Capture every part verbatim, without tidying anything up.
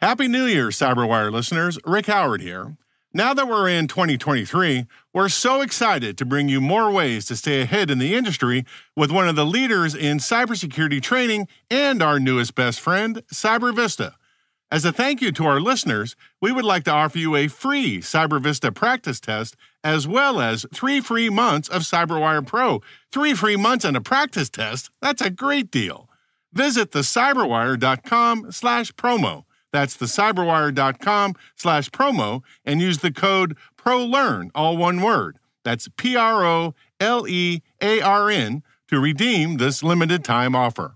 Happy New Year, CyberWire listeners. Rick Howard here. Now that we're in twenty twenty-three, we're so excited to bring you more ways to stay ahead in the industry with one of the leaders in cybersecurity training and our newest best friend, CyberVista. As a thank you to our listeners, we would like to offer you a free CyberVista practice test as well as three free months of CyberWire Pro. Three free months and a practice test? That's a great deal. Visit the cyberwire dot com slash promo. That's the cyberwire dot com slash promo and use the code PROLEARN, all one word. That's P R O L E A R N to redeem this limited time offer.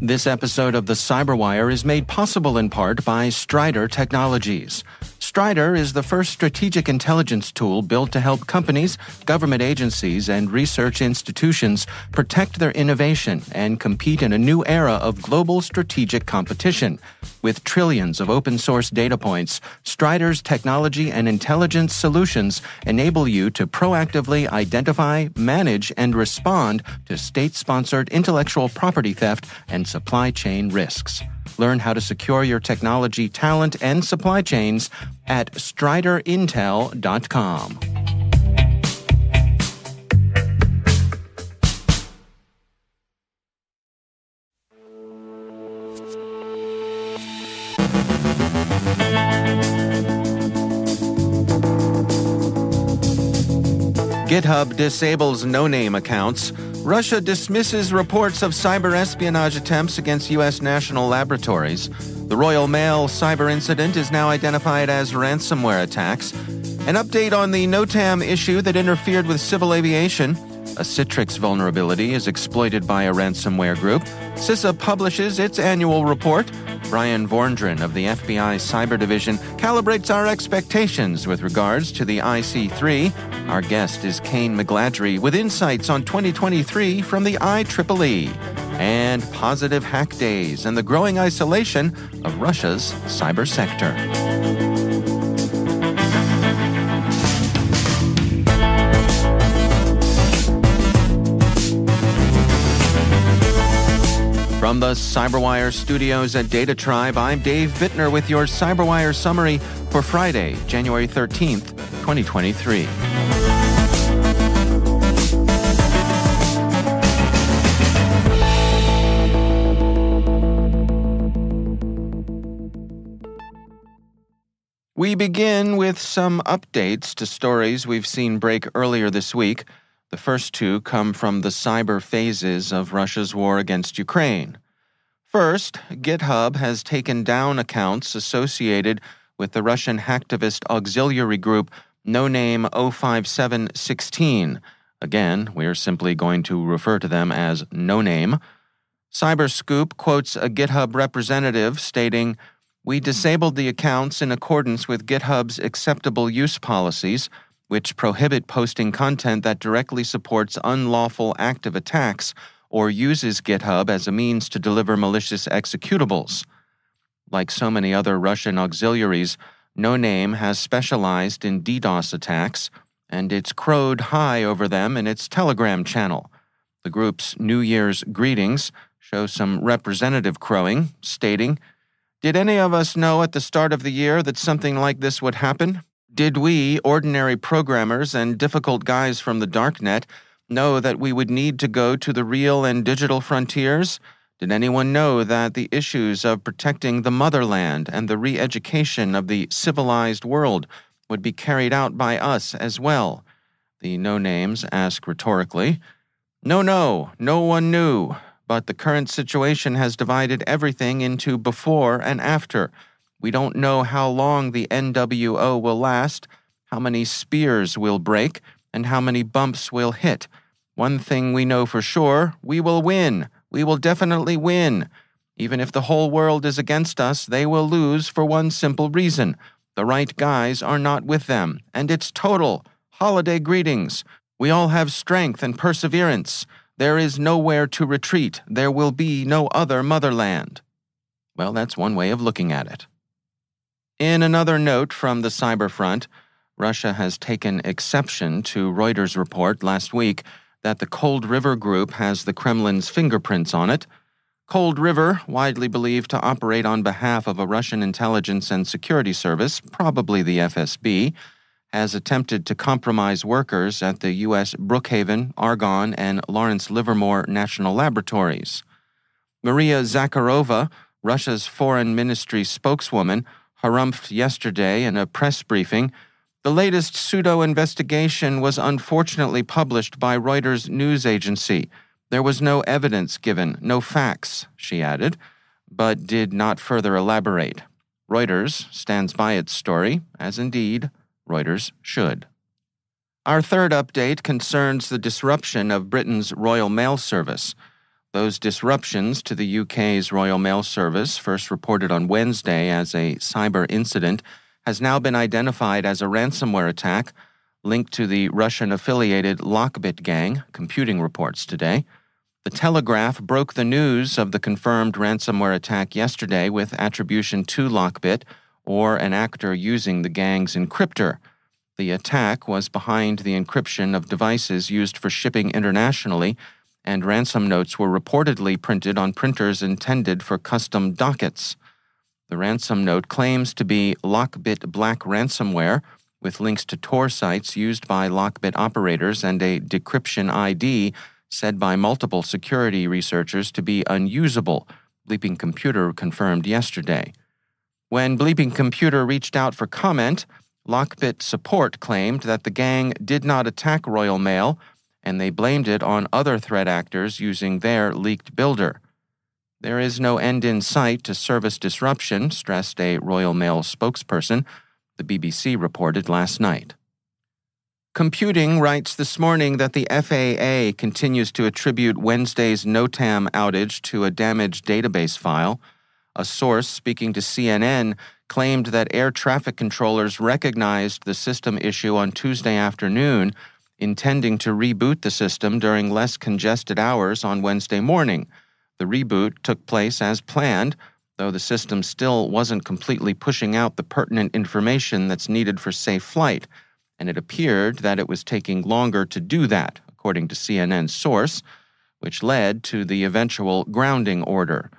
This episode of The CyberWire is made possible in part by Strider Technologies. Strider is the first strategic intelligence tool built to help companies, government agencies, and research institutions protect their innovation and compete in a new era of global strategic competition. With trillions of open-source data points, Strider's technology and intelligence solutions enable you to proactively identify, manage, and respond to state-sponsored intellectual property theft and supply chain risks. Learn how to secure your technology, talent, and supply chains at strider intel dot com. GitHub disables no-name accounts. Russia dismisses reports of cyber espionage attempts against U S national laboratories. The Royal Mail cyber incident is now identified as ransomware attacks. An update on the NOTAM issue that interfered with civil aviation. A Citrix vulnerability is exploited by a ransomware group. CISA publishes its annual report. Bryan Vorndran of the F B I Cyber Division calibrates our expectations with regards to the I C three. Our guest is Kayne McGladrey with insights on twenty twenty-three from the I triple E. And Positive Hack Days and the growing isolation of Russia's cyber sector. From the CyberWire studios at Data Tribe, I'm Dave Bittner with your CyberWire summary for Friday, January thirteenth, twenty twenty-three. We begin with some updates to stories we've seen break earlier this week. The first two come from the cyber phases of Russia's war against Ukraine. First, GitHub has taken down accounts associated with the Russian hacktivist auxiliary group No Name zero five seven one six. Again, we're simply going to refer to them as NoName. CyberScoop quotes a GitHub representative stating, "We disabled the accounts in accordance with GitHub's acceptable use policies, which prohibit posting content that directly supports unlawful active attacks or uses GitHub as a means to deliver malicious executables." Like so many other Russian auxiliaries, NoName has specialized in DDoS attacks, and it's crowed high over them in its Telegram channel. The group's New Year's greetings show some representative crowing, stating, "Did any of us know at the start of the year that something like this would happen? Did we, ordinary programmers and difficult guys from the darknet, know that we would need to go to the real and digital frontiers? Did anyone know that the issues of protecting the motherland and the re-education of the civilized world would be carried out by us as well?" The no-names ask rhetorically. "No, no, no one knew. But the current situation has divided everything into before and after. We don't know how long the N W O will last, how many spears will break, and how many bumps will hit. One thing we know for sure, we will win. We will definitely win. Even if the whole world is against us, they will lose for one simple reason. The right guys are not with them, and it's total. Holiday greetings. We all have strength and perseverance. There is nowhere to retreat. There will be no other motherland." Well, that's one way of looking at it. In another note from the cyber front, Russia has taken exception to Reuters' report last week that the Cold River Group has the Kremlin's fingerprints on it. Cold River, widely believed to operate on behalf of a Russian intelligence and security service, probably the F S B, has attempted to compromise workers at the U S Brookhaven, Argonne, and Lawrence Livermore National Laboratories. Maria Zakharova, Russia's foreign ministry spokeswoman, harumphed yesterday in a press briefing, "The latest pseudo-investigation was unfortunately published by Reuters news agency. There was no evidence given, no facts," she added, but did not further elaborate. Reuters stands by its story, as indeed Reuters should. Our third update concerns the disruption of Britain's Royal Mail service. Those disruptions to the U K's Royal Mail service, first reported on Wednesday as a cyber incident, has now been identified as a ransomware attack linked to the Russian-affiliated Lockbit gang, Computing reports today. The Telegraph broke the news of the confirmed ransomware attack yesterday with attribution to Lockbit, or an actor using the gang's encryptor. The attack was behind the encryption of devices used for shipping internationally, and ransom notes were reportedly printed on printers intended for custom dockets. The ransom note claims to be Lockbit Black ransomware, with links to Tor sites used by Lockbit operators and a decryption I D said by multiple security researchers to be unusable, Bleeping Computer confirmed yesterday. When Bleeping Computer reached out for comment, Lockbit support claimed that the gang did not attack Royal Mail, and they blamed it on other threat actors using their leaked builder. "There is no end in sight to service disruption," stressed a Royal Mail spokesperson, the B B C reported last night. Computing writes this morning that the F A A continues to attribute Wednesday's NOTAM outage to a damaged database file. A source speaking to C N N claimed that air traffic controllers recognized the system issue on Tuesday afternoon, intending to reboot the system during less congested hours on Wednesday morning. The reboot took place as planned, though the system still wasn't completely pushing out the pertinent information that's needed for safe flight, and it appeared that it was taking longer to do that, according to C N N's source, which led to the eventual grounding order.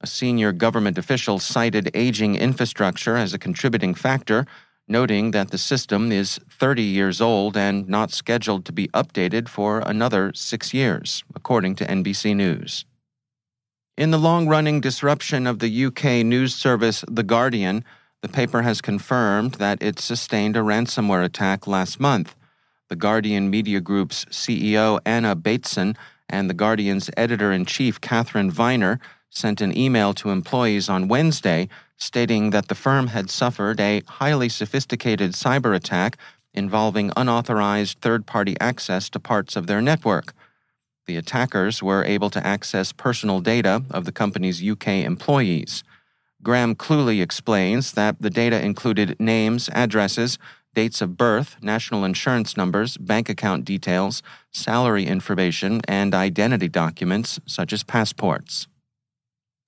A senior government official cited aging infrastructure as a contributing factor, noting that the system is thirty years old and not scheduled to be updated for another six years, according to N B C News. In the long-running disruption of the U K news service The Guardian, the paper has confirmed that it sustained a ransomware attack last month. The Guardian Media Group's C E O Anna Bateson and The Guardian's editor-in-chief Catherine Viner sent an email to employees on Wednesday stating that the firm had suffered a highly sophisticated cyber attack involving unauthorized third-party access to parts of their network. The attackers were able to access personal data of the company's U K employees. Graham Cluley explains that the data included names, addresses, dates of birth, national insurance numbers, bank account details, salary information, and identity documents such as passports.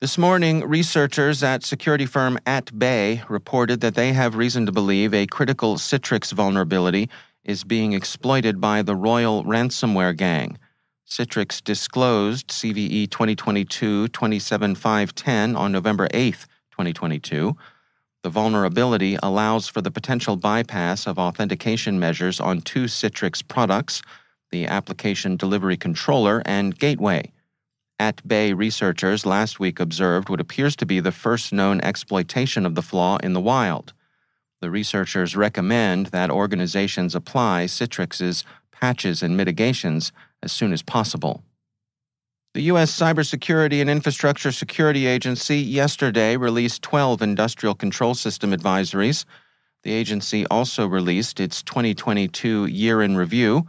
This morning, researchers at security firm at bay reported that they have reason to believe a critical Citrix vulnerability is being exploited by the Royal Ransomware Gang. Citrix disclosed C V E twenty twenty-two dash two seven five one zero on November eighth, twenty twenty-two. The vulnerability allows for the potential bypass of authentication measures on two Citrix products, the Application Delivery Controller and Gateway. at bay researchers last week observed what appears to be the first known exploitation of the flaw in the wild. The researchers recommend that organizations apply Citrix's patches and mitigations as soon as possible. The U S Cybersecurity and Infrastructure Security Agency yesterday released twelve industrial control system advisories. The agency also released its twenty twenty-two year in review.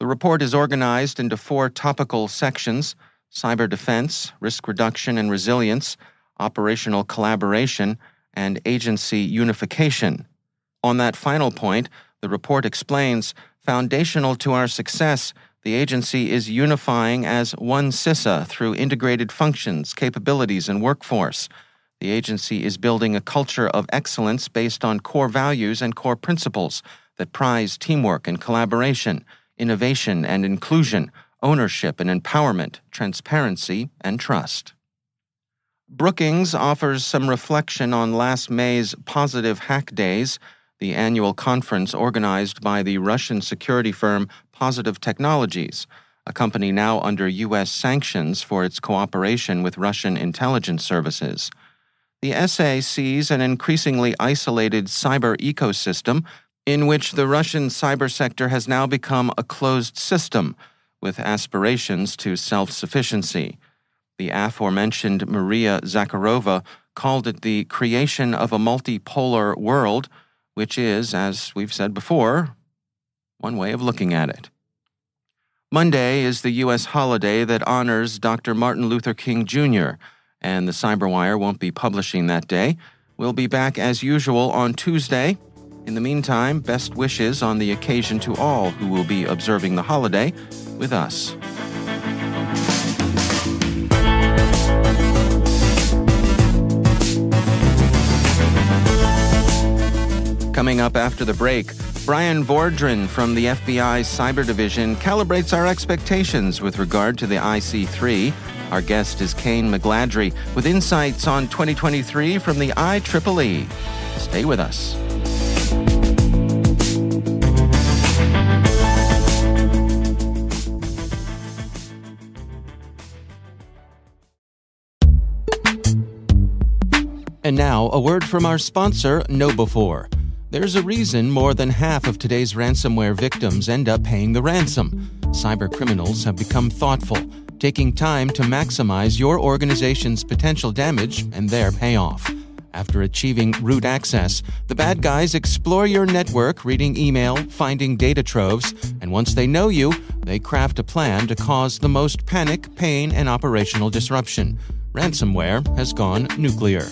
The report is organized into four topical sections: cyber defense, risk reduction and resilience, operational collaboration, and agency unification. On that final point, the report explains, "Foundational to our success, the agency is unifying as one CISA through integrated functions, capabilities, and workforce. The agency is building a culture of excellence based on core values and core principles that prize teamwork and collaboration, innovation and inclusion, ownership and empowerment, transparency and trust." Brookings offers some reflection on last May's Positive Hack Days, the annual conference organized by the Russian security firm Positive Technologies, a company now under U S sanctions for its cooperation with Russian intelligence services. The essay sees an increasingly isolated cyber ecosystem in which the Russian cyber sector has now become a closed system with aspirations to self-sufficiency. The aforementioned Maria Zakharova called it the creation of a multipolar world, which is, as we've said before, one way of looking at it. Monday is the U S holiday that honors Doctor Martin Luther King Junior, and the CyberWire won't be publishing that day. We'll be back as usual on Tuesday. In the meantime, best wishes on the occasion to all who will be observing the holiday with us. Coming up after the break, Bryan Vorndran from the F B I's Cyber Division calibrates our expectations with regard to the I C three. Our guest is Kayne McGladrey with insights on twenty twenty-three from the I triple E. Stay with us. And now, a word from our sponsor, know be four. There's a reason more than half of today's ransomware victims end up paying the ransom. Cyber criminals have become thoughtful, taking time to maximize your organization's potential damage and their payoff. After achieving root access, the bad guys explore your network, reading email, finding data troves, and once they know you, they craft a plan to cause the most panic, pain, and operational disruption. Ransomware has gone nuclear.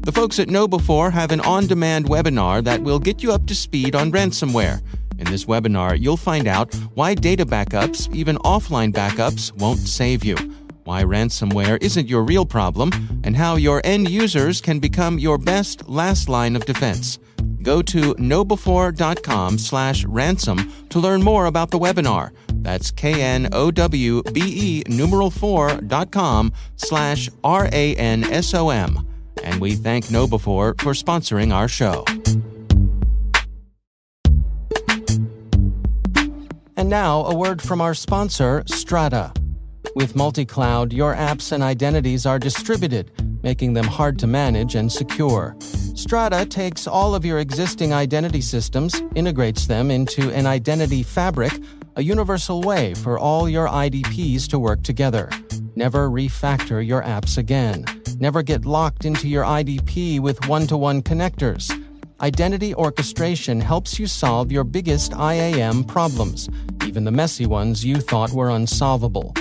The folks at know be four have an on-demand webinar that will get you up to speed on ransomware. In this webinar, you'll find out why data backups, even offline backups, won't save you, why ransomware isn't your real problem, and how your end users can become your best last line of defense. Go to know be four dot com slash ransom to learn more about the webinar. That's K N O W B E numeral four dot com slash R A N S O M. And we thank know be four for sponsoring our show. And now, a word from our sponsor, Strata. With multi-cloud, your apps and identities are distributed, making them hard to manage and secure. Strata takes all of your existing identity systems, integrates them into an identity fabric, a universal way for all your I D Ps to work together. Never refactor your apps again. Never get locked into your I D P with one-to-one connectors. Identity orchestration helps you solve your biggest I A M problems, even the messy ones you thought were unsolvable.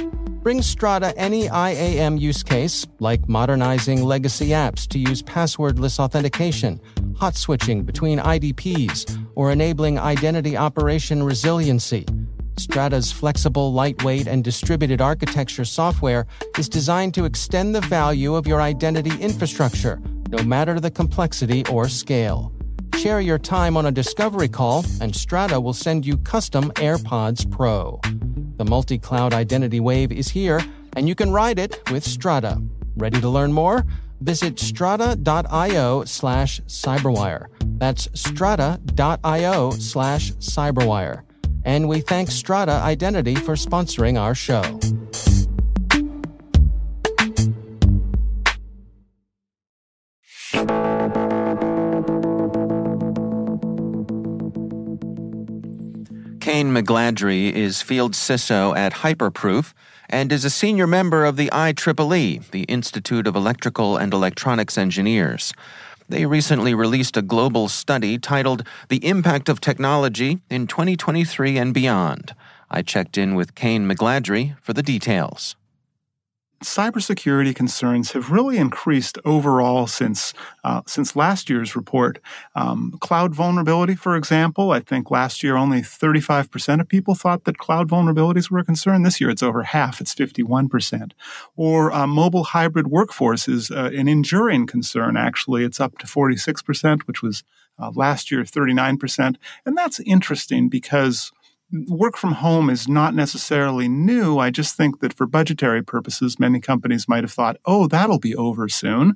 Bring Strata any I A M use case, like modernizing legacy apps to use passwordless authentication, hot switching between I D Ps, or enabling identity operation resiliency. Strata's flexible, lightweight, and distributed architecture software is designed to extend the value of your identity infrastructure, no matter the complexity or scale. Share your time on a discovery call, and Strata will send you custom AirPods Pro. The multi-cloud identity wave is here, and you can ride it with Strata. Ready to learn more? Visit strata.io slash cyberwire. That's strata.io slash cyberwire. And we thank Strata Identity for sponsoring our show. Kayne McGladrey is Field CISO at Hyperproof and is a senior member of the I triple E, the Institute of Electrical and Electronics Engineers. They recently released a global study titled The Impact of Technology in twenty twenty-three and Beyond. I checked in with Kayne McGladrey for the details. Cybersecurity concerns have really increased overall since uh, since last year's report. Um, cloud vulnerability, for example, I think last year only thirty-five percent of people thought that cloud vulnerabilities were a concern. This year it's over half, it's fifty-one percent. Or uh, mobile hybrid workforce is uh, an enduring concern, actually. It's up to forty-six percent, which was uh, last year thirty-nine percent. And that's interesting because work from home is not necessarily new. I just think that for budgetary purposes, many companies might have thought, oh, that'll be over soon.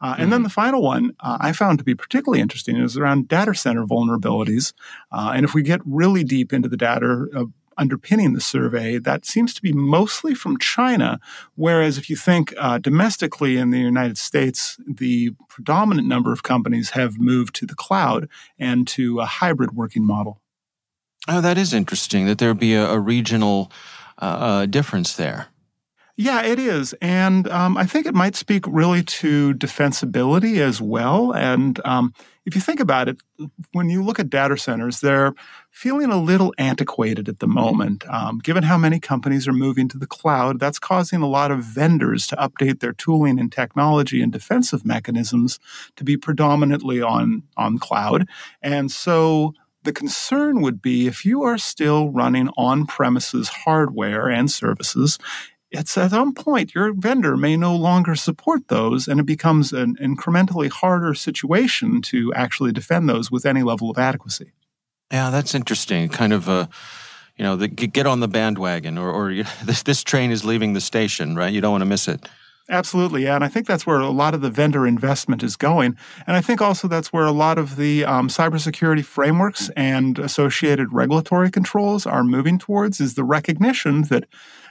Uh, mm-hmm. And then the final one uh, I found to be particularly interesting is around data center vulnerabilities. Uh, and if we get really deep into the data uh, underpinning the survey, that seems to be mostly from China, whereas if you think uh, domestically in the United States, the predominant number of companies have moved to the cloud and to a hybrid working model. Oh, that is interesting, that there would be a, a regional uh, uh, difference there. Yeah, it is. And um, I think it might speak really to defensibility as well. And um, if you think about it, when you look at data centers, they're feeling a little antiquated at the moment. Um, given how many companies are moving to the cloud, that's causing a lot of vendors to update their tooling and technology and defensive mechanisms to be predominantly on, on cloud. And so the concern would be if you are still running on-premises hardware and services, it's at some point your vendor may no longer support those, and it becomes an incrementally harder situation to actually defend those with any level of adequacy. Yeah, that's interesting. Kind of a, you know, the, get on the bandwagon, or, or you, this, this train is leaving the station, right? You don't want to miss it. Absolutely, yeah, and I think that's where a lot of the vendor investment is going. And I think also that's where a lot of the um, cybersecurity frameworks and associated regulatory controls are moving towards, is the recognition that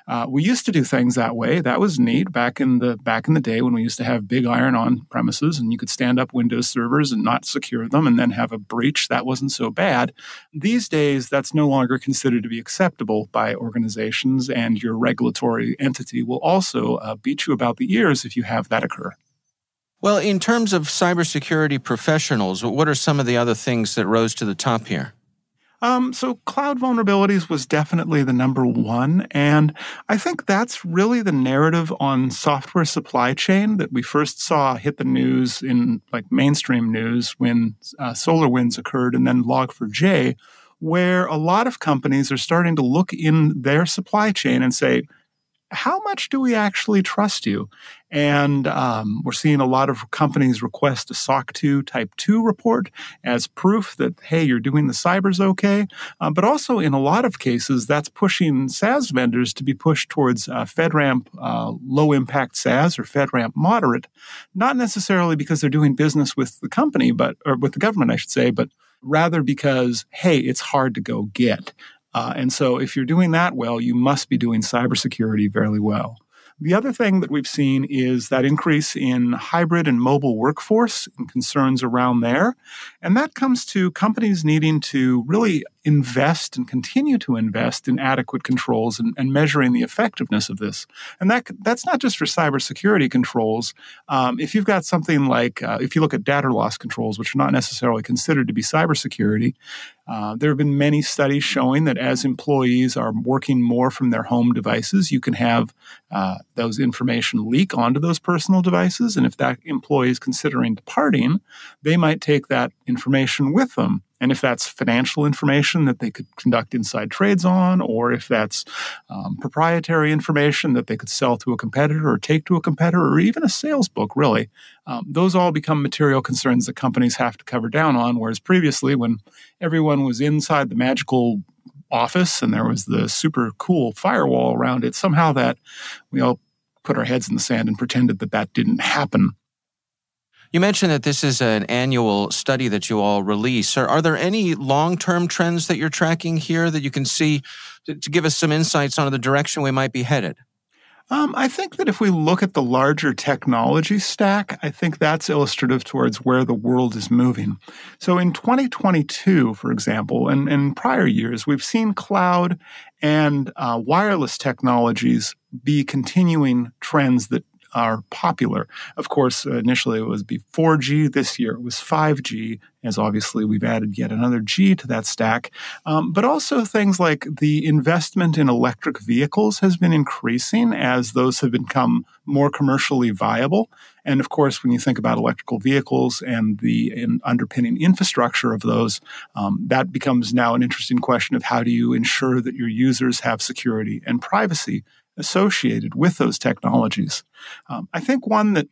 uh, we used to do things that way. That was neat back in the back in the day when we used to have big iron on premises and you could stand up Windows servers and not secure them and then have a breach. That wasn't so bad. These days, that's no longer considered to be acceptable by organizations, and your regulatory entity will also uh, beat you about the years if you have that occur. Well, in terms of cybersecurity professionals, what are some of the other things that rose to the top here? Um, so cloud vulnerabilities was definitely the number one, and I think that's really the narrative on software supply chain that we first saw hit the news in like mainstream news when uh, SolarWinds occurred and then log four j, where a lot of companies are starting to look in their supply chain and say, how much do we actually trust you? And um, we're seeing a lot of companies request a S O C two Type two report as proof that, hey, you're doing the cybers okay. Uh, but also in a lot of cases, that's pushing SaaS vendors to be pushed towards uh, FedRAMP uh, low-impact SaaS or FedRAMP moderate, not necessarily because they're doing business with the company, but or with the government, I should say, but rather because, hey, it's hard to go get. Uh, and so if you're doing that well, you must be doing cybersecurity fairly well. The other thing that we've seen is that increase in hybrid and mobile workforce and concerns around there. And that comes to companies needing to really invest and continue to invest in adequate controls and, and measuring the effectiveness of this. And that that's not just for cybersecurity controls. Um, if you've got something like, uh, if you look at data loss controls, which are not necessarily considered to be cybersecurity, Uh, there have been many studies showing that as employees are working more from their home devices, you can have uh, those information leak onto those personal devices. And if that employee is considering departing, they might take that information with them. And if that's financial information that they could conduct inside trades on, or if that's um, proprietary information that they could sell to a competitor or take to a competitor, or even a sales book, really, um, those all become material concerns that companies have to cover down on. Whereas previously, when everyone was inside the magical office and there was the super cool firewall around it, somehow that we all put our heads in the sand and pretended that that didn't happen. You mentioned that this is an annual study that you all release. Are, are there any long-term trends that you're tracking here that you can see to, to give us some insights on the direction we might be headed? Um, I think that if we look at the larger technology stack, I think that's illustrative towards where the world is moving. So in twenty twenty-two, for example, and in prior years, we've seen cloud and uh, wireless technologies be continuing trends that are popular. Of course, initially it was four G. This year it was five G, as obviously we've added yet another G to that stack. Um, but also things like the investment in electric vehicles has been increasing as those have become more commercially viable. And of course, when you think about electrical vehicles and the in underpinning infrastructure of those, um, that becomes now an interesting question of how do you ensure that your users have security and privacy associated with those technologies. Um, I think one that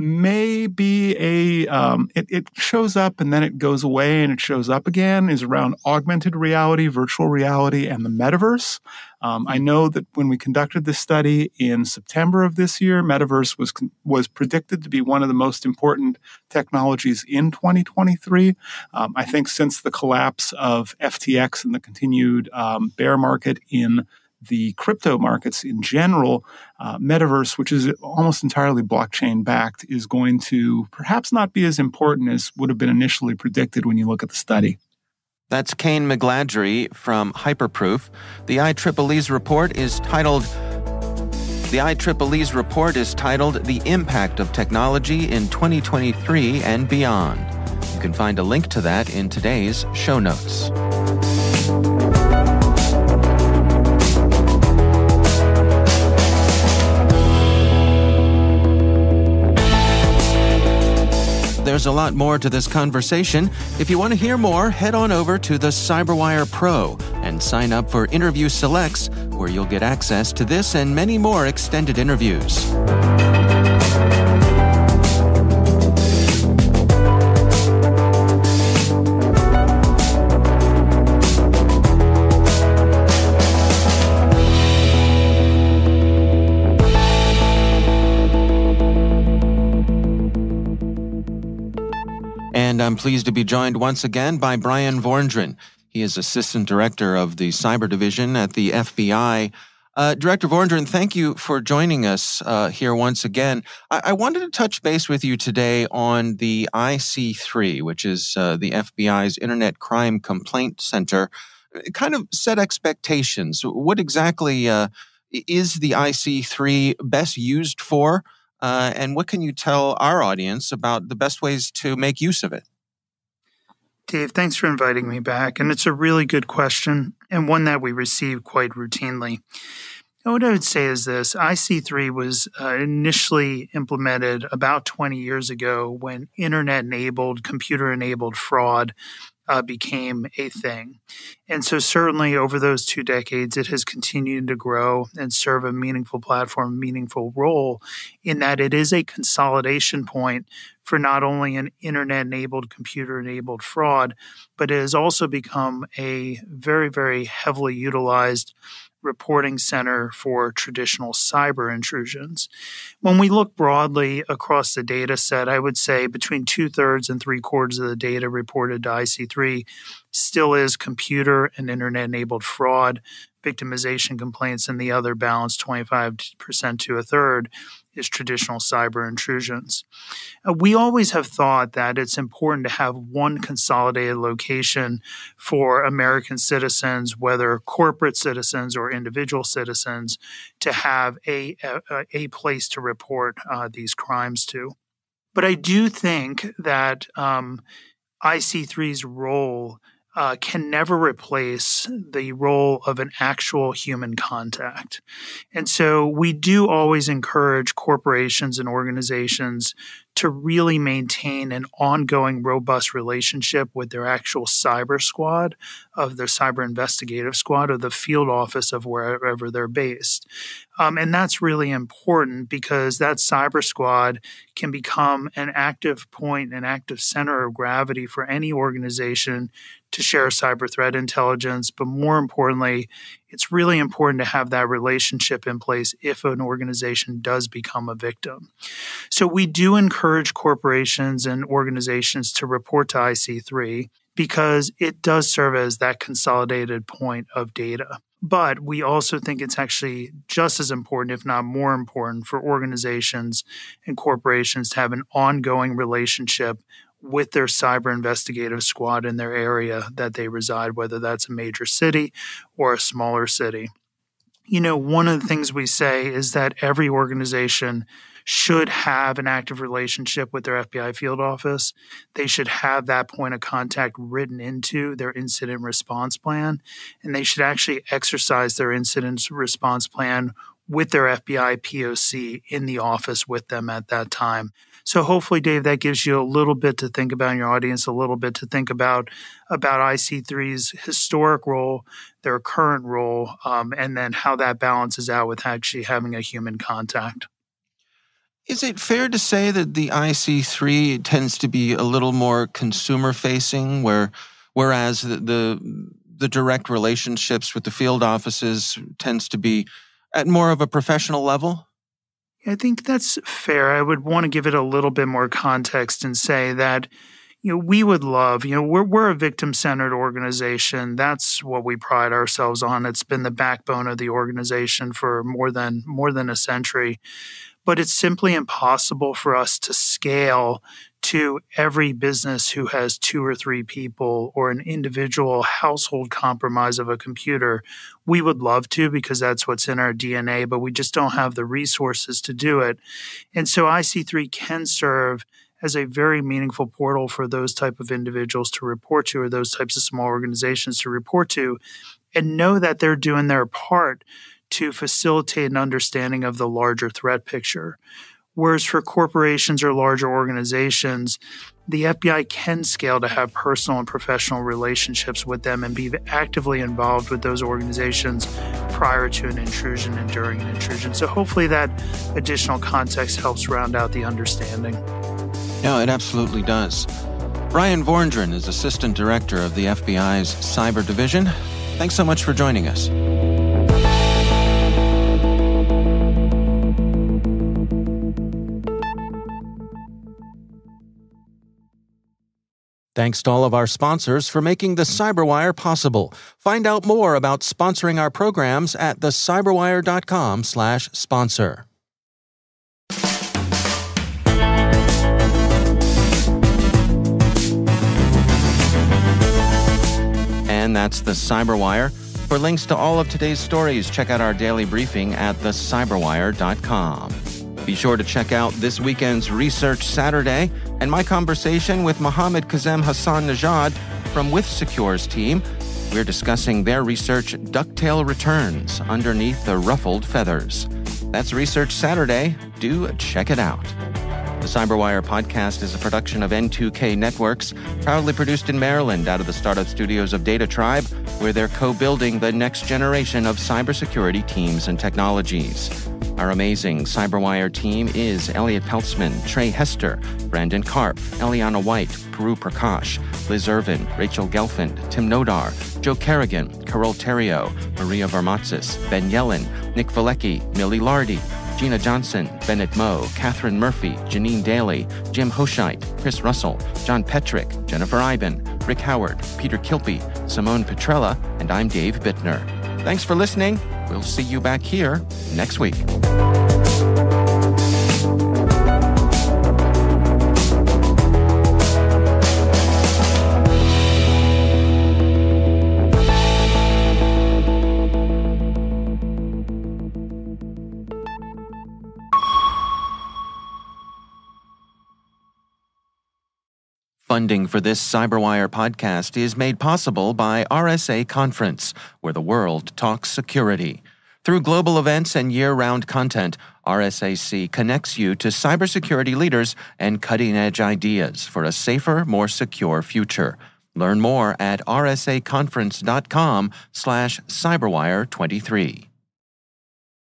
may be a, um, it, it shows up and then it goes away and it shows up again, is around augmented reality, virtual reality, and the metaverse. Um, I know that when we conducted this study in September of this year, metaverse was, was predicted to be one of the most important technologies in twenty twenty-three. Um, I think since the collapse of F T X and the continued um, bear market in the crypto markets in general, uh, metaverse, which is almost entirely blockchain-backed, is going to perhaps not be as important as would have been initially predicted when you look at the study. That's Kayne McGladrey from Hyperproof. The I triple E's report is titled... The I triple E's report is titled The Impact of Technology in twenty twenty-three and Beyond. You can find a link to that in today's show notes. There's a lot more to this conversation. If you want to hear more, head on over to the CyberWire Pro and sign up for Interview Selects, where you'll get access to this and many more extended interviews. And I'm pleased to be joined once again by Bryan Vorndran. He is Assistant Director of the Cyber Division at the F B I. Uh, Director Vorndran, thank you for joining us uh, here once again. I-, I wanted to touch base with you today on the I C three, which is uh, the F B I's Internet Crime Complaint Center. Kind of set expectations. What exactly uh, is the I C three best used for? Uh, and what can you tell our audience about the best ways to make use of it? Dave, thanks for inviting me back. And it's a really good question and one that we receive quite routinely. And what I would say is this. I C three was uh, initially implemented about twenty years ago when internet-enabled, computer-enabled fraud Uh, became a thing. And so certainly over those two decades, it has continued to grow and serve a meaningful platform, meaningful role in that it is a consolidation point for not only an internet-enabled, computer-enabled fraud, but it has also become a very, very heavily utilized reporting center for traditional cyber intrusions. When we look broadly across the data set, I would say between two-thirds and three-quarters of the data reported to I C three still is computer and internet-enabled fraud, victimization complaints, and the other balance, twenty-five percent to a third, is traditional cyber intrusions. Uh, we always have thought that it's important to have one consolidated location for American citizens, whether corporate citizens or individual citizens, to have a, a, a place to report uh, these crimes to. But I do think that um, I C three's role Uh, can never replace the role of an actual human contact. And so we do always encourage corporations and organizations to really maintain an ongoing, robust relationship with their actual cyber squad, of their cyber investigative squad, or the field office of wherever they're based. Um, and that's really important because that cyber squad can become an active point, an active center of gravity for any organization to share cyber threat intelligence. But more importantly, it's really important to have that relationship in place if an organization does become a victim. So we do encourage corporations and organizations to report to I C three because it does serve as that consolidated point of data. But we also think it's actually just as important, if not more important, for organizations and corporations to have an ongoing relationship with their cyber investigative squad in their area that they reside, whether that's a major city or a smaller city. You know, one of the things we say is that every organization should have an active relationship with their F B I field office. They should have that point of contact written into their incident response plan, and they should actually exercise their incident response plan with their F B I P O C in the office with them at that time. So hopefully, Dave, that gives you a little bit to think about, and your audience a little bit to think about, about I C three's historic role, their current role, um, and then how that balances out with actually having a human contact. Is it fair to say that the I C three tends to be a little more consumer-facing, where whereas the, the the direct relationships with the field offices tends to be at more of a professional level? I think that's fair. I would want to give it a little bit more context and say that, you know, we would love, you know, we're, we're a victim-centered organization. That's what we pride ourselves on. It's been the backbone of the organization for more than more than a century. But it's simply impossible for us to scale to every business who has two or three people or an individual household compromise of a computer. We would love to, because that's what's in our D N A, but we just don't have the resources to do it. And so I C three can serve as a very meaningful portal for those type of individuals to report to, or those types of small organizations to report to, and know that they're doing their part to facilitate an understanding of the larger threat picture. Whereas for corporations or larger organizations, the F B I can scale to have personal and professional relationships with them and be actively involved with those organizations prior to an intrusion and during an intrusion. So hopefully that additional context helps round out the understanding. No, it absolutely does. Bryan Vorndran is Assistant Director of the F B I's Cyber Division. Thanks so much for joining us. Thanks to all of our sponsors for making the CyberWire possible. Find out more about sponsoring our programs at thecyberwire.com slash sponsor. And that's the CyberWire. For links to all of today's stories, check out our daily briefing at thecyberwire dot com. Be sure to check out this weekend's Research Saturday and my conversation with Mohammed Kazem Hassan Najad from WithSecure's team. We're discussing their research, Ducktail Returns, Underneath the Ruffled Feathers. That's Research Saturday. Do check it out. The CyberWire podcast is a production of N two K Networks, proudly produced in Maryland out of the startup studios of Data Tribe, where they're co-building the next generation of cybersecurity teams and technologies. Our amazing CyberWire team is Elliot Peltzman, Trey Hester, Brandon Karp, Eliana White, Peru Prakash, Liz Irvin, Rachel Gelfand, Tim Nodar, Joe Kerrigan, Carol Terrio, Maria Varmatsis, Ben Yellen, Nick Vilecki, Millie Lardy, Gina Johnson, Bennett Moe, Catherine Murphy, Janine Daly, Jim Hoshite, Chris Russell, John Petrick, Jennifer Iben, Rick Howard, Peter Kilpie, Simone Petrella, and I'm Dave Bittner. Thanks for listening. We'll see you back here next week. Funding for this CyberWire podcast is made possible by R S A Conference, where the world talks security. Through global events and year-round content, R S A C connects you to cybersecurity leaders and cutting-edge ideas for a safer, more secure future. Learn more at rsaconference.com slash cyberwire23.